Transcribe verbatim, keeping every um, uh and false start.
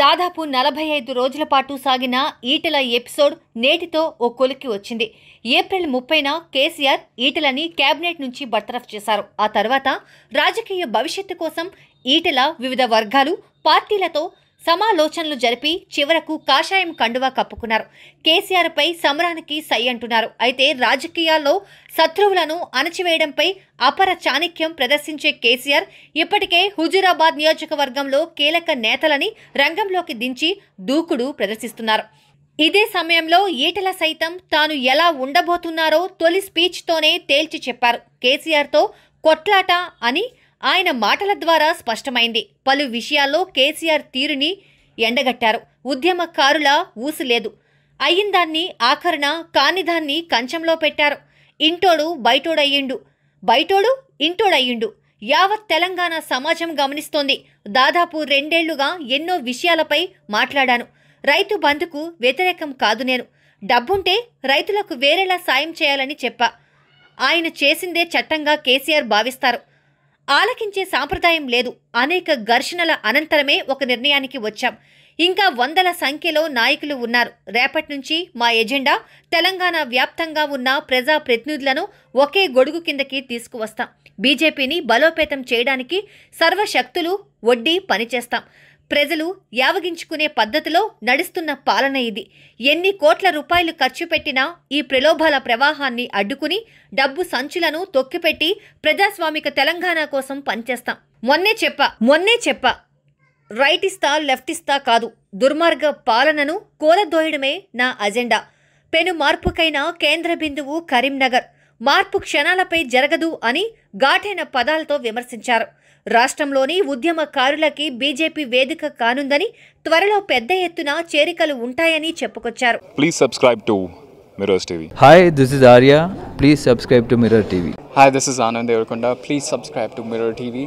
దాదాపు నలభై ఐదు రోజుల పాటు సాగిన ఈటెల ఎపిసోడ్ నేటితో ఓ కొలికి వచ్చింది. ఏప్రిల్ ముప్పైన కేసీఆర్ ఈటెలని కేబినెట్ నుంచి బర్తరఫ్ చేశారు. ఆ తర్వాత రాజకీయ భవిష్యత్తు కోసం ఈటెల వివిధ వర్గాలు పార్టీలతో సమాలోచనలు జరిపి చివరకు కాషాయం కండువా కప్పుకున్నారు. కేసీఆర్ పై సమరానికి సై అంటున్నారు. అయితే రాజకీయాల్లో శత్రువులను అణచివేయడంపై అపర చాణక్యం ప్రదర్శించే కేసీఆర్ ఇప్పటికే హుజూరాబాద్ నియోజకవర్గంలో కీలక నేతలని రంగంలోకి దించి దూకుడు ప్రదర్శిస్తున్నారు. ఇదే సమయంలో ఈటెల సైతం తాను ఎలా ఉండబోతున్నారో తొలి స్పీచ్తోనే తేల్చి చెప్పారు. కేసీఆర్తో కొట్లాట అని ఆయన మాటల ద్వారా స్పష్టమైంది. పలు విషయాల్లో కేసీఆర్ తీరుని ఎండగట్టారు. ఉద్యమకారుల ఊసు లేదు, అయ్యిందాన్ని ఆఖరణ కానిదాన్ని కంచంలో పెట్టారు. ఇంటోడు బయటోడయ్యిండు, బయటోడు ఇంటోడయ్యిండు. యావత్ తెలంగాణ సమాజం గమనిస్తోంది. దాదాపు రెండేళ్లుగా ఎన్నో విషయాలపై మాట్లాడాను. రైతు బంధుకు వ్యతిరేకం కాదు నేను. డబ్బుంటే రైతులకు వేరేలా సాయం చేయాలని చెప్పా. ఆయన చేసిందే చట్టంగా కేసీఆర్ భావిస్తారు. ఆలకించే సాంప్రదాయం లేదు. అనేక ఘర్షణల అనంతరమే ఒక నిర్ణయానికి వచ్చాం. ఇంకా వందల సంఖ్యలో నాయకులు ఉన్నారు. రేపటి నుంచి మా ఎజెండా తెలంగాణ వ్యాప్తంగా ఉన్న ప్రజా ప్రతినిధులను ఒకే గొడుగు కిందకి తీసుకువస్తాం. బీజేపీని బలోపేతం చేయడానికి సర్వశక్తులు ఒడ్డి పనిచేస్తాం. ప్రజలు యావగించుకునే పద్ధతిలో నడుస్తున్న పాలన ఇది. ఎన్ని కోట్ల రూపాయలు ఖర్చు పెట్టినా ఈ ప్రలోభాల ప్రవాహాన్ని అడ్డుకుని డబ్బు సంచులను తొక్కిపెట్టి ప్రజాస్వామిక తెలంగాణ కోసం పనిచేస్తాం. మొన్నే చెప్పా మొన్నే చెప్పా రైట్ ఇస్తా లెఫ్ట్ ఇస్తా కాదు, దుర్మార్గ పాలనను కూలదోయడమే నా అజెండా. పెను మార్పుకైన కేంద్ర బిందువు కరీంనగర్, మార్పు క్షణాలపై జరగదు అని ఘాటైన పదాలతో విమర్శించారు. రాష్ట్రంలోని ఉద్యమకారులకి బీజేపీ వేదిక కానుందని, త్వరలో పెద్ద ఎత్తున చేరికలు ఉంటాయని చెప్పుకొచ్చారు. Please subscribe to Mirror TV. Hi, this is Arya. Please subscribe to Mirror TV. Hi, this is Anand Devarakonda. Please subscribe to Mirror TV.